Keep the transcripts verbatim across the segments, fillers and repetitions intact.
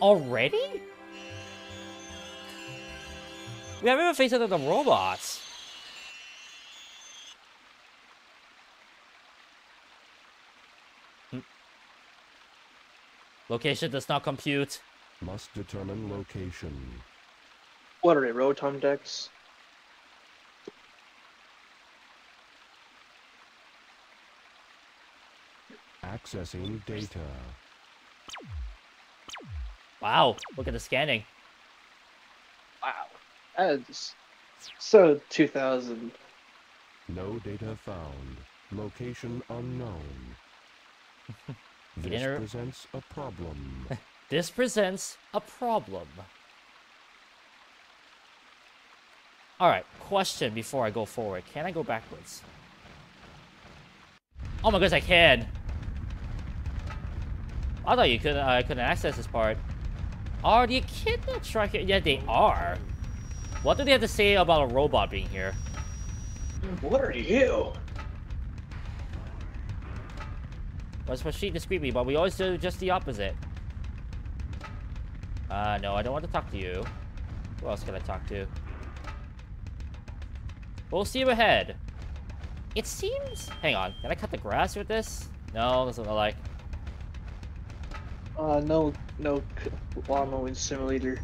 Already? We haven't even faced another robots. Hm. Location does not compute. Must determine location. What are they, Rotom Dex? Accessing data. Wow, look at the scanning. Wow. That's so two thousand. No data found. Location unknown. This presents a problem. This presents a problem. Alright, question before I go forward. Can I go backwards? Oh my goodness, I can! I thought you could, uh, couldn't access this part. Are the kidnapped right here? Yeah, they are. What do they have to say about a robot being here? What are you? Let's proceed discreetly, but we always do just the opposite. Uh, no, I don't want to talk to you. Who else can I talk to? We'll see you ahead. It seems... Hang on, can I cut the grass with this? No, that's what I like. Uh, no, no lawnmowing simulator.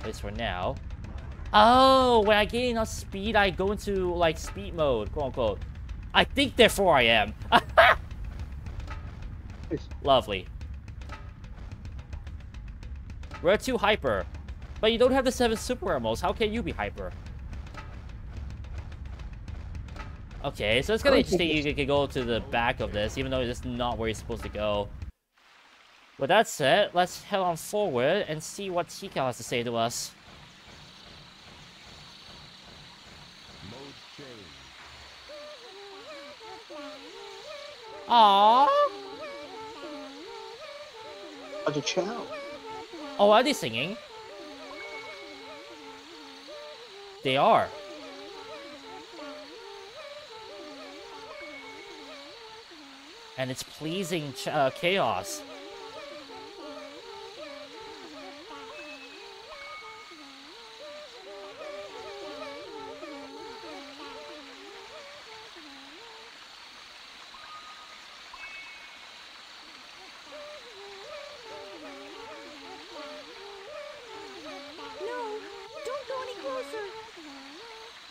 At least for now. Oh, when I gain enough speed, I go into, like, speed mode, quote-unquote. I think therefore I am. Lovely. We're too hyper. But you don't have the seven super emeralds. How can you be hyper? Okay, so it's kind of interesting you can go to the back of this, even though it's not where you're supposed to go. With that said, let's head on forward and see what Tikal has to say to us. Aww. What a child. Oh, are they singing? They are. And it's pleasing ch uh, Chaos.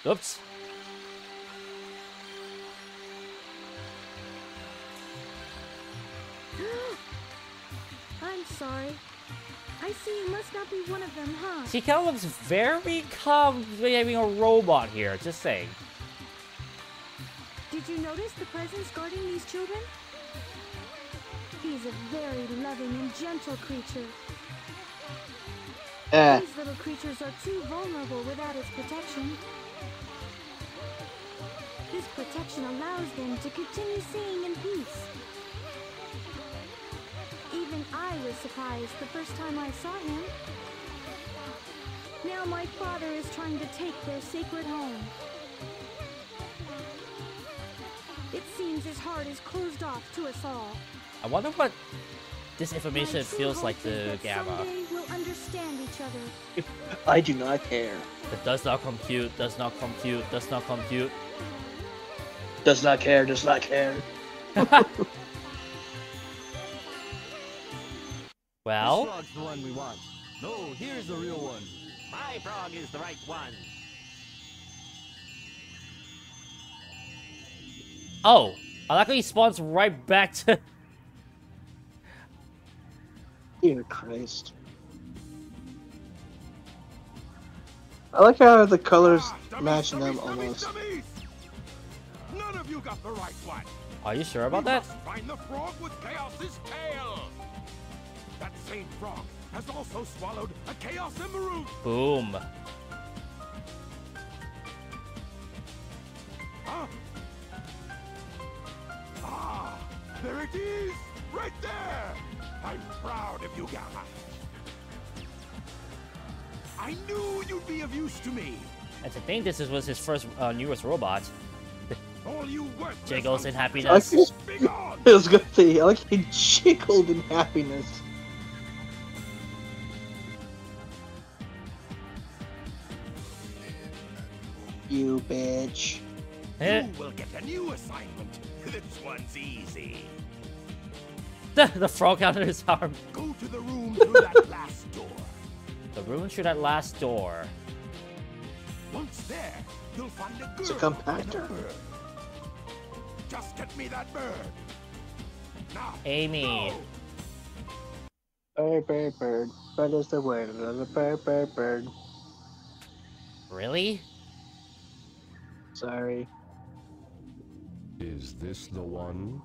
Oops. I'm sorry. I see you must not be one of them, huh? She kind of looks very calm being a robot here, just saying. Did you notice the presence guarding these children? He's a very loving and gentle creature. Uh. These little creatures are too vulnerable without his protection. His protection allows them to continue singing in peace. Even I was surprised the first time I saw him. Now my father is trying to take their sacred home. It seems his heart is closed off to us all. I wonder what this information feels like to Gamma. We'll understand each other. I do not care. It does not compute, does not compute, does not compute. Does not care, does not care. Well? This frog's the one we want. No, here's the real one. My frog is the right one. Oh, I like how he spawns right back to... Dear Christ. I like how the colors ah, match dummies, them dummies, almost. Dummies. None of you got the right one. Are you sure about that? Find the frog with Chaos's tail. That same frog has also swallowed a Chaos emerald. Boom. Huh? Ah, there it is, right there. I'm proud of you, Gamma. I knew you'd be of use to me. I think this was his first uh, newest robot. All you jiggles in happiness. It was good to see. I like he jiggled in happiness. you, bitch. You will get a new assignment. This one's easy. The, the frog out of his arm. Go to the room through that last door. The room through that last door. Once there, you'll find a girl. It's a compactor. Just get me that bird. Now, Amy. Go. Bird, bird, bird. What is the word? Bird, bird, bird. Really? Sorry. Is this the one?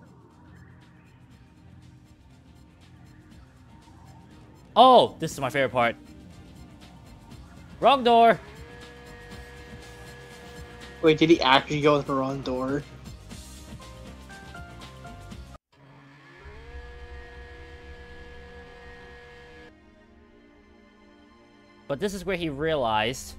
Oh, this is my favorite part. Wrong door. Wait, did he actually go with the wrong door? But this is where he realized.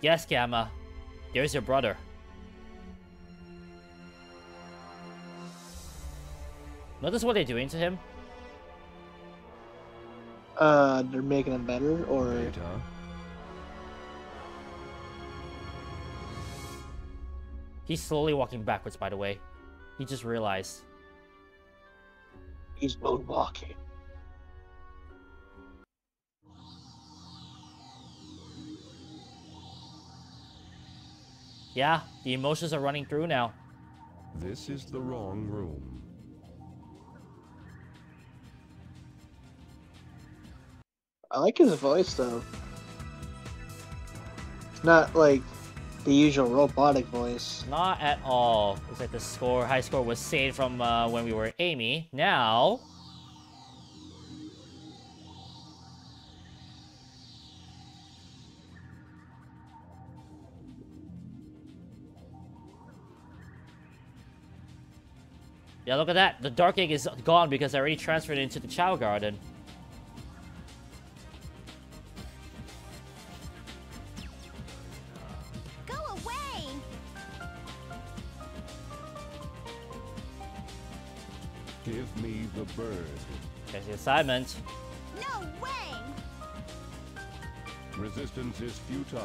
Yes, Gamma. There's your brother. Notice what they're doing to him? Uh, they're making him better, or... Right, huh? He's slowly walking backwards, by the way. He just realized. He's road walking. Yeah, the emotions are running through now. This is the wrong room. I like his voice, though. It's not like the usual robotic voice. Not at all. Looks like the score, high score was saved from uh, when we were at Amy. Now... Yeah, look at that. The Dark Egg is gone because I already transferred it into the Chao Garden. Go away! Give me the bird. There's the assignment. No way! Resistance is futile.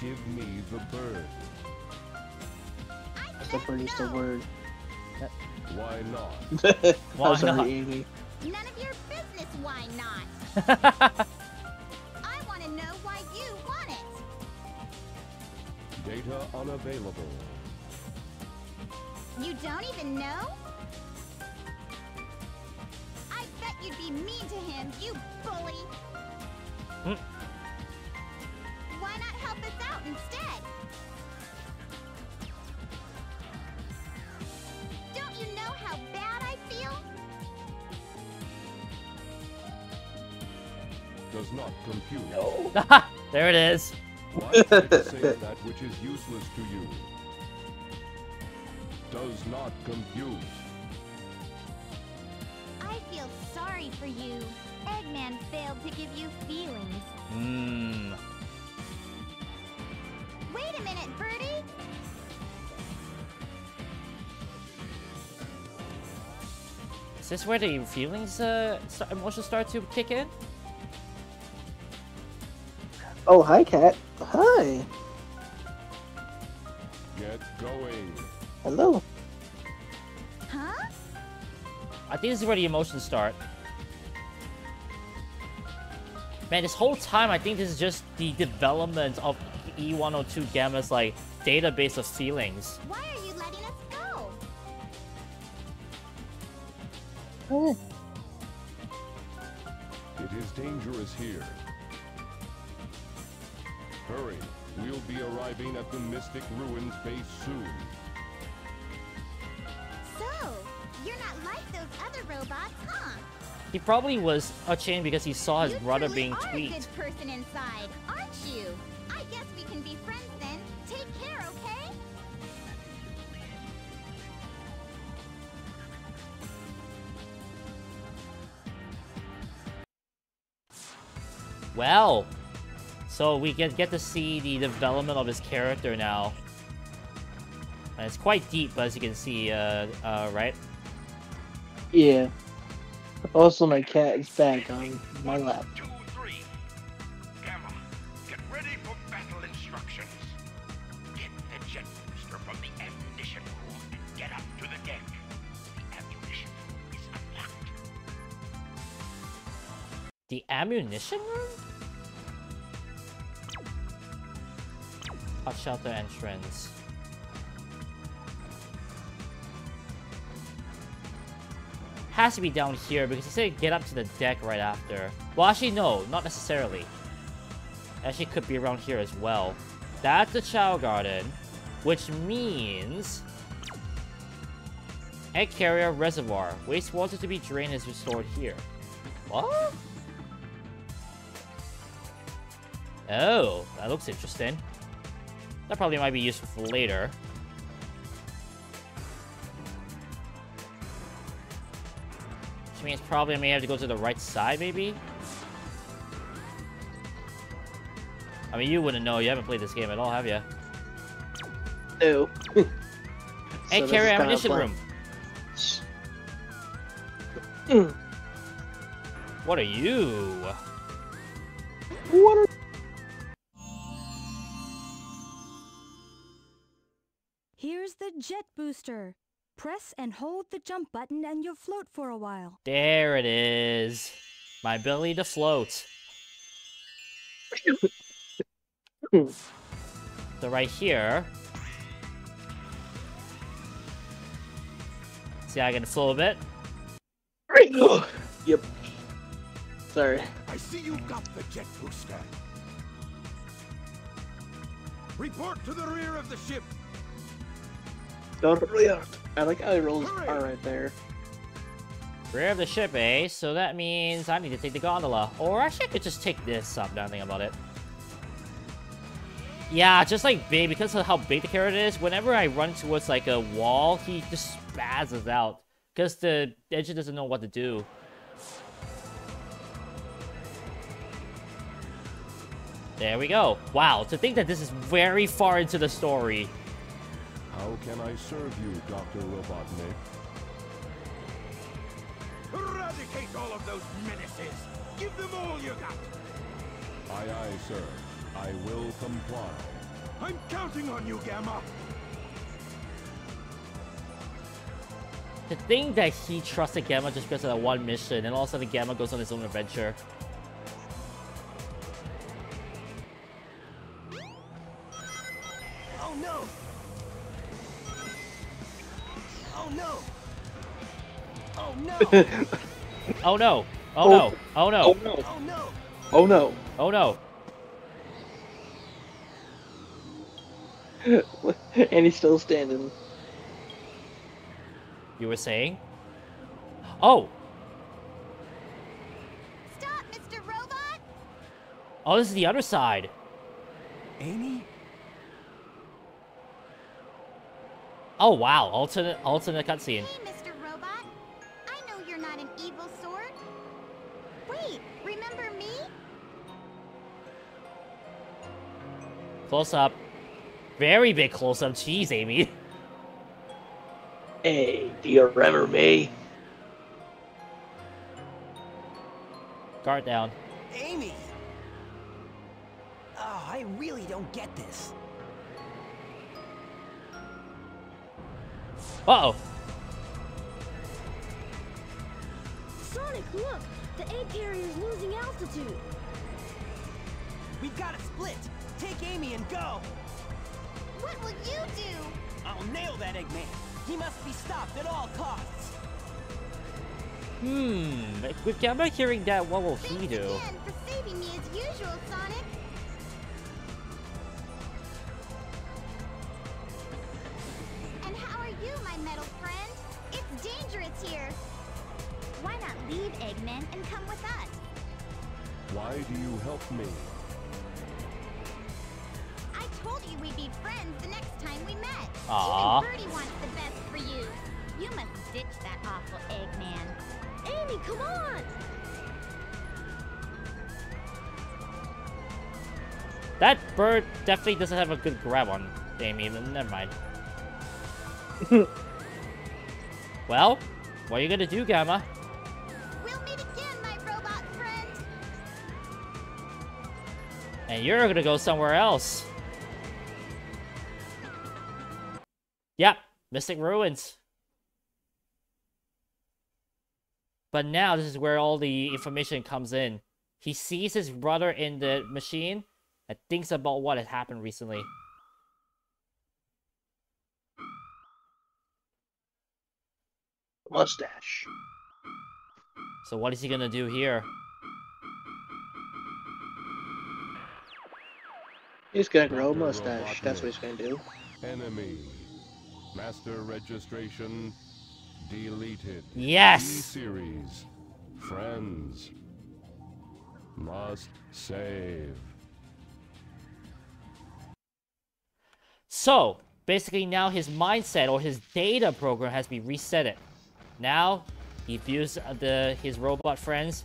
Give me the bird. I the bird is the word. That why not? Why I'm sorry, not? Amy. None of your business, why not? I want to know why you want it. Data unavailable. You don't even know? I bet you'd be mean to him, you bully. Mm. Why not help us out instead? How bad I feel? Does not compute. No. There it is. Why should you say that which is useless to you? Does not compute. I feel sorry for you. Eggman failed to give you feelings. Hmm. Wait a minute, Birdie. Is this where the feelings, uh, emotions start to kick in? Oh, hi, cat. Hi. Get going. Hello. Huh? I think this is where the emotions start. Man, this whole time, I think this is just the development of E one oh two Gamma's, like, database of feelings. Why are you letting us go? It is dangerous here. Hurry, we'll be arriving at the Mystic Ruins base soon. So, you're not like those other robots, huh? He probably was ashamed because he saw his you brother being tweaked. You are a good person inside, aren't you? I guess we can be friends then. Take care, okay? Well, so we get, get to see the development of his character now. And it's quite deep, as you can see, uh, uh, right? Yeah. Also, my cat is back on my lap. Two, three. Gamma, get ready for battle instructions. Get the jet booster from the ammunition room and get up to the deck. The ammunition room is unlocked. The ammunition room? Hot shelter entrance. Has to be down here because he said get up to the deck right after. Well, actually, no, not necessarily. Actually, could be around here as well. That's the Chao Garden, which means Egg Carrier Reservoir. Wastewater to be drained is restored here. What? Oh, that looks interesting. That probably might be useful for later. Means probably I may have to go to the right side, maybe? I mean, you wouldn't know. You haven't played this game at all, have you? No. Hey, so carry ammunition room. What are you? What are... Here's the jet booster. Press and hold the jump button and you'll float for a while. There it is. My ability to float. So right here. See how I can float a bit? Oh, yep. Sorry. I see you got the jet booster. Report to the rear of the ship. I like how he rolls R right there. Rear of the ship, eh? So that means I need to take the gondola. Or actually I could just take this up, now I think about it. Yeah, just like big, because of how big the carrot is, whenever I run towards like a wall, he just spazzes out. Because the engine doesn't know what to do. There we go. Wow, to think that this is very far into the story. How can I serve you, Doctor Robotnik? Eradicate all of those menaces! Give them all you got! Aye, aye, sir. I will comply. I'm counting on you, Gamma! To think that he trusted Gamma just because of that one mission, and all of a sudden Gamma goes on his own adventure. Oh no! Oh no! Oh no! Oh no! Oh no! Oh no! Oh no! Oh no! Oh no! Oh no! And he's still standing. You were saying? Oh! Stop, Mister Robot! Oh, this is the other side. Amy? Oh wow, alternate alternate cutscene. Hey, Mister Robot. I know you're not an evil sword. Wait, remember me? Close up. Very big close up. Jeez, Amy. Hey, do you remember me? Guard down. Amy! Oh, I really don't get this. Uh-oh. Sonic, look! The egg carrier is losing altitude. We've got to split. Take Amy and go. What will you do? I'll nail that Eggman. He must be stopped at all costs. Hmm. With Gamma hearing that, what will Thanks he do? Again for saving me as usual, Sonic. Metal friend, it's dangerous here. Why not leave Eggman and come with us? Why do you help me? I told you we'd be friends the next time we met. Aww. Even Birdie wants the best for you. You must ditch that awful Eggman. Amy, come on! That bird definitely doesn't have a good grab on Amy, but never mind. Well, what are you gonna do, Gamma? We'll And you're going to go somewhere else. Yep, Mystic Ruins. But now this is where all the information comes in. He sees his brother in the machine and thinks about what had happened recently. Mustache. So what is he gonna do here? He's gonna grow a mustache. That's what he's gonna do. Enemy. Master registration deleted. Yes. Series. Friends. Must save. So basically, now his mindset or his data program has been reset. It. Now he views the his robot friends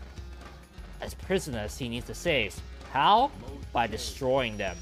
as prisoners he needs to save. How? By destroying them.